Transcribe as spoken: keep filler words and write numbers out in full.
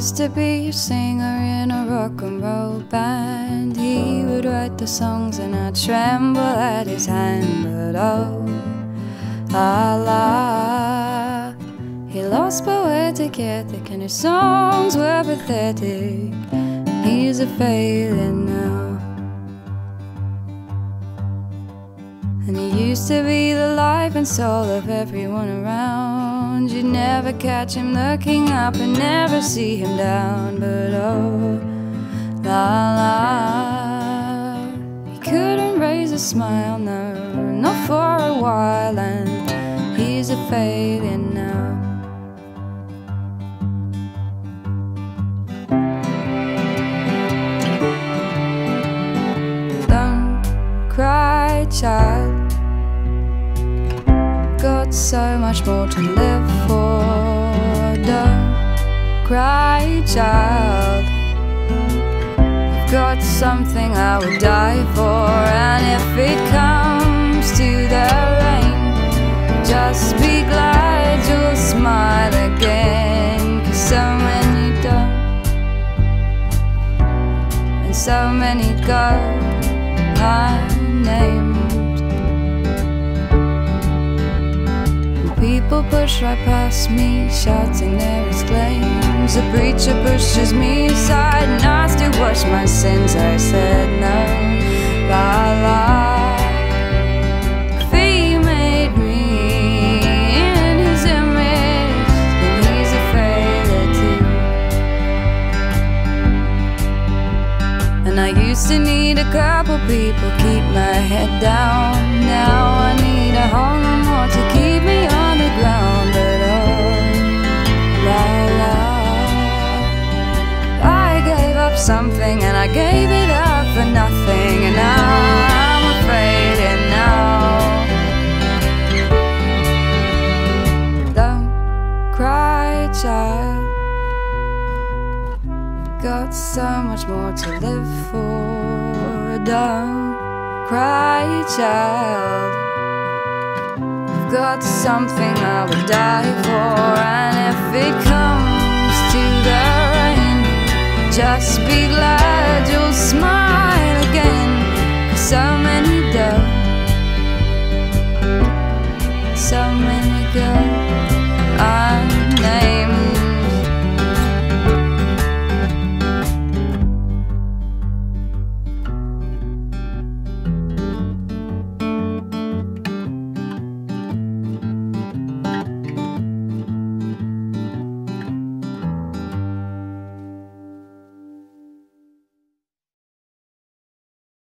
used to be a singer in a rock and roll band. He would write the songs and I'd tremble at his hand. But oh, la la, he lost poetic ethic and his songs were pathetic. He's a failure now. And he used to be the life and soul of everyone around. You'd never catch him looking up and never see him down. But oh, la la, he couldn't raise a smile, no, not for a while. And he's a failure now. Don't cry, child, got so much more to live for. Don't cry, child, I've got something I would die for. And if it comes to the rain, just be glad you'll smile again. 'Cause so many don't, and so many go unnamed. People push right past me, shouting their exclaims. A preacher pushes me aside and I still wash my sins. I said no, la la. If he made me in his image, then he's a failure too. And I used to need a couple people, keep my head down. Now I need a whole lot more to keep me on. Ground, but oh, la la, I gave up something and I gave it up for nothing. And now I'm afraid and now. Don't cry, child, got so much more to live for. Don't cry, child, got something I would die for. And if it comes to the rain, just be glad you'll smile again. 'Cause so many don't, so many